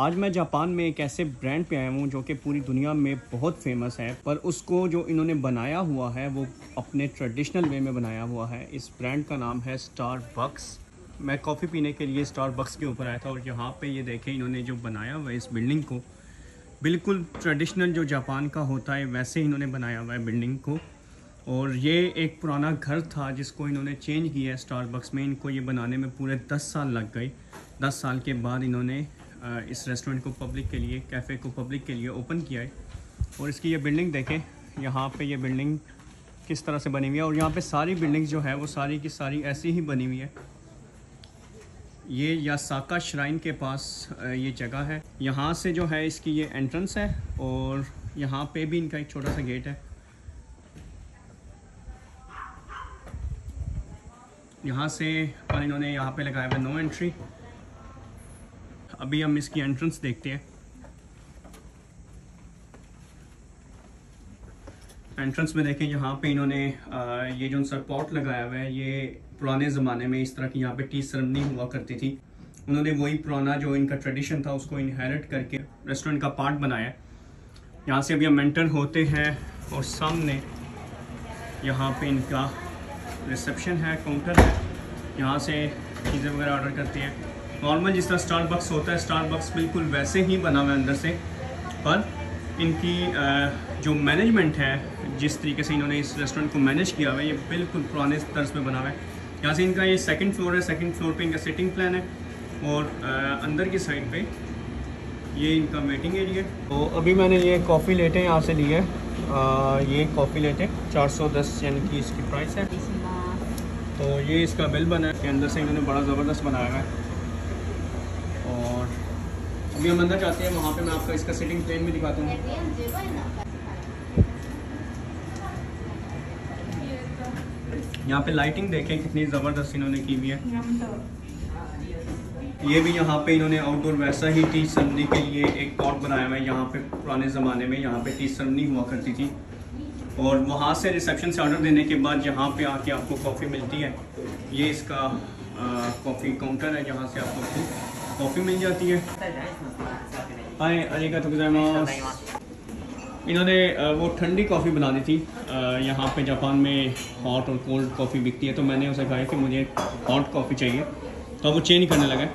आज मैं जापान में एक ऐसे ब्रांड पे आया हूँ जो कि पूरी दुनिया में बहुत फेमस है, पर उसको जो इन्होंने बनाया हुआ है वो अपने ट्रेडिशनल वे में बनाया हुआ है। इस ब्रांड का नाम है स्टारबक्स। मैं कॉफ़ी पीने के लिए स्टारबक्स के ऊपर आया था और यहाँ पे ये देखें इन्होंने जो बनाया हुआ है इस बिल्डिंग को, बिल्कुल ट्रेडिशनल जो जापान का होता है वैसे इन्होंने बनाया हुआ है बिल्डिंग को। और ये एक पुराना घर था जिसको इन्होंने चेंज किया है स्टारबक्स में। इनको ये बनाने में पूरे 10 साल लग गए। 10 साल के बाद इन्होंने इस रेस्टोरेंट को पब्लिक के लिए, कैफ़े को पब्लिक के लिए ओपन किया है। और इसकी ये बिल्डिंग देखें, यहाँ पे ये बिल्डिंग किस तरह से बनी हुई है। और यहाँ पे सारी बिल्डिंग जो है वो सारी की सारी ऐसी ही बनी हुई है। ये योसाका श्राइन के पास ये जगह है। यहाँ से जो है इसकी ये एंट्रेंस है और यहाँ पे भी इनका एक छोटा सा गेट है। यहाँ से पर इन्होंने यहाँ पे लगाया हुआ नो एंट्री। अभी हम इसकी एंट्रेंस देखते हैं। एंट्रेंस में देखें यहाँ पे इन्होंने ये जो सा पॉट लगाया हुआ है, ये पुराने ज़माने में इस तरह की यहाँ पे टी सेरेमनी हुआ करती थी। उन्होंने वही पुराना जो इनका ट्रेडिशन था उसको इनहेरिट करके रेस्टोरेंट का पार्ट बनाया। यहाँ से अभी हम एंटर होते हैं और सामने यहाँ पे इनका रिसेप्शन है, काउंटर है। यहाँ से चीज़ें वगैरह ऑर्डर करते हैं। नॉर्मल जिस तरह स्टारबक्स होता है, स्टारबक्स बिल्कुल वैसे ही बना हुआ है अंदर से, पर इनकी जो मैनेजमेंट है, जिस तरीके से इन्होंने इस रेस्टोरेंट को मैनेज किया हुआ है, ये बिल्कुल पुराने तर्ज पे बना हुआ है। यहाँ से इनका ये सेकंड फ्लोर है। सेकंड फ्लोर पे इनका सिटिंग प्लान है और अंदर की साइड पे ये इनका वेटिंग एरिया है। तो अभी मैंने ये कॉफ़ी लेटे यहाँ से ली है। ये कॉफ़ी लेटे 410 यानी कि इसकी प्राइस है। तो ये इसका बिल बना है। अंदर से इन्होंने बड़ा ज़बरदस्त बनाया हुआ है। अभी हम अंदर जाते हैं, वहाँ पे मैं आपको इसका सिटिंग प्लेन भी दिखाता हूँ। यहाँ पे लाइटिंग देखें कितनी ज़बरदस्त इन्होंने की हुई है। ये भी यहाँ पे इन्होंने आउटडोर वैसा ही टी सेरेमनी के लिए एक पॉट बनाया हुआ है। यहाँ पे पुराने ज़माने में यहाँ पे टी सेरेमनी हुआ करती थी। और वहाँ से रिसेप्शन से ऑर्डर देने के बाद यहाँ पे आके आपको कॉफ़ी मिलती है। ये इसका कॉफ़ी काउंटर है जहाँ से आपको कॉफ़ी मिल जाती है। हाय अरिगा तो गुजाइमास। इन्होंने वो ठंडी कॉफ़ी बना दी थी। यहाँ पे जापान में हॉट और कोल्ड कॉफ़ी बिकती है, तो मैंने उसे कहा कि मुझे हॉट कॉफ़ी चाहिए, तो वो चेंज करने लगा।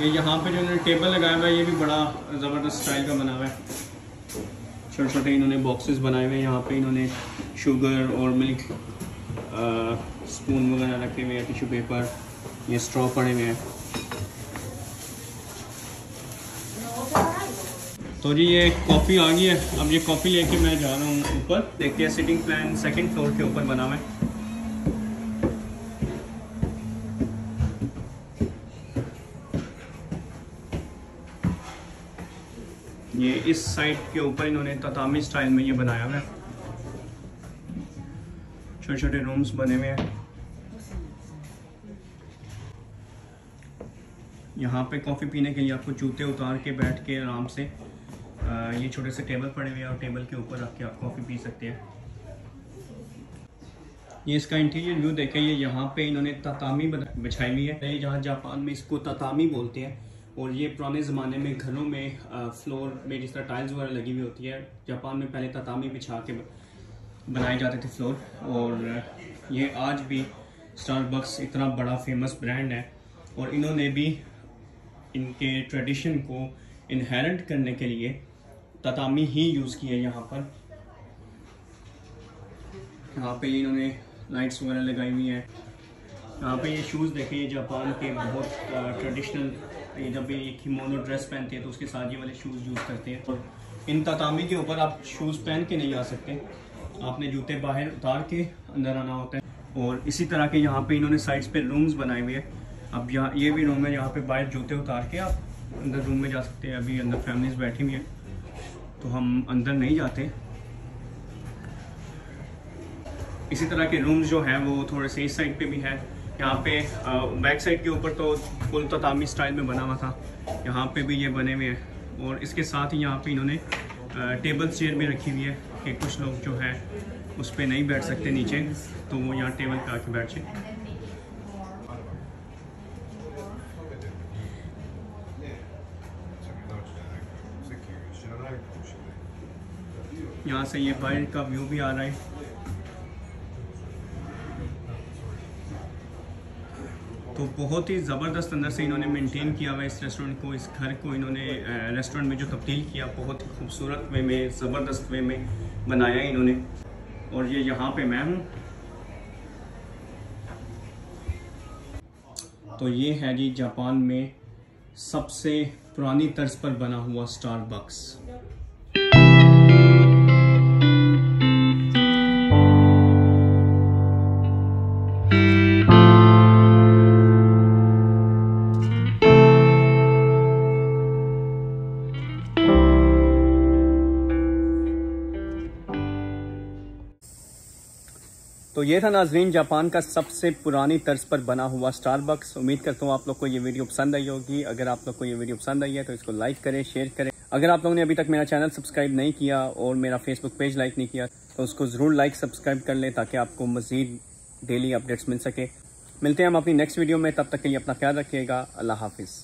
ये यहाँ पे जो इन्होंने टेबल लगाया हुआ है ये भी बड़ा ज़बरदस्त स्टाइल का बना हुआ है। छोटे छोटे इन्होंने बॉक्सेस बनाए हुए हैं। यहाँ पे इन्होंने शुगर और मिल्क स्पून वगैरह रखे हुए हैं, टिश्यू पेपर, ये स्ट्रॉ पड़े हुए हैं। तो जी ये कॉफ़ी आ गई है। अब ये कॉफ़ी लेके मैं जा रहा हूँ ऊपर। देखते हैं सिटिंग प्लान सेकेंड फ्लोर के ऊपर बना हुआ है। ये इस साइड के ऊपर इन्होंने ततामी स्टाइल में ये बनाया हुआ है। छोटे छोटे रूम्स बने हुए हैं। यहाँ पे कॉफ़ी पीने के लिए आपको जूते उतार के बैठ के आराम से ये छोटे से टेबल पड़े हुए हैं और टेबल के ऊपर रख के आप कॉफ़ी पी सकते हैं। ये इसका इंटीरियर व्यू देखें। ये यहाँ पे इन्होंने ततामी बिछाई हुई है। जहाँ जापान में इसको ततामी बोलते हैं। और ये पुराने ज़माने में घरों में फ्लोर में जिस तरह टाइल्स वगैरह लगी हुई होती है, जापान में पहले ततामी बिछा के बनाए जाते थे फ्लोर। और ये आज भी स्टारबक्स इतना बड़ा फेमस ब्रांड है और इन्होंने भी इनके ट्रेडिशन को इनहेरिट करने के लिए ततामी ही यूज़ किया है। यहाँ पे इन्होंने लाइट्स वगैरह लगाई हुई हैं। यहाँ पे ये शूज़ देखें, ये जापान के बहुत ट्रेडिशनल, ये जब भी किमोनो ड्रेस पहनते हैं तो उसके साथ ये वाले शूज़ यूज़ करते हैं। और इन ततामी के ऊपर आप शूज़ पहन के नहीं आ सकते, आपने जूते बाहर उतार के अंदर आना होता है। और इसी तरह के यहाँ पे इन्होंने साइड्स पे रूम्स बनाए हुए हैं। अब यहाँ ये भी रूम है, यहाँ पे बाहर जूते उतार के आप अंदर रूम में जा सकते हैं। अभी अंदर फैमिलीज बैठी हुई है तो हम अंदर नहीं जाते। इसी तरह के रूम्स जो हैं वो थोड़े से इस साइड पर भी है। यहाँ पे बैक साइड के ऊपर तो फुल ततामी स्टाइल में बना हुआ था, यहाँ पे भी ये बने हुए हैं। और इसके साथ ही यहाँ पे इन्होंने टेबल चेयर भी रखी हुई है कि कुछ लोग जो है उस पर नहीं बैठ सकते नीचे, तो वो यहाँ टेबल पे आके बैठ जाए। यहाँ से ये बाहर का व्यू भी आ रहा है। तो बहुत ही ज़बरदस्त अंदर से इन्होंने मेंटेन किया हुआ इस रेस्टोरेंट को, इस घर को इन्होंने रेस्टोरेंट में जो तब्दील किया बहुत ही खूबसूरत वे में, ज़बरदस्त वे में बनाया इन्होंने। और ये यहाँ पे मैं हूँ, तो ये है जी जापान में सबसे पुरानी तर्ज पर बना हुआ स्टारबक्स। तो ये था नाज़रीन जापान का सबसे पुरानी तर्ज पर बना हुआ स्टारबक्स। उम्मीद करता हूँ आप लोग को ये वीडियो पसंद आई होगी। अगर आप लोग को ये वीडियो पसंद आई है तो इसको लाइक करें, शेयर करें। अगर आप लोगों ने अभी तक मेरा चैनल सब्सक्राइब नहीं किया और मेरा फेसबुक पेज लाइक नहीं किया तो उसको ज़रूर लाइक सब्सक्राइब कर लें ताकि आपको मज़ीद डेली अपडेट्स मिल सके। मिलते हैं हम अपनी नेक्स्ट वीडियो में, तब तक के लिए अपना ख्याल रखिएगा। अल्लाह हाफिज़।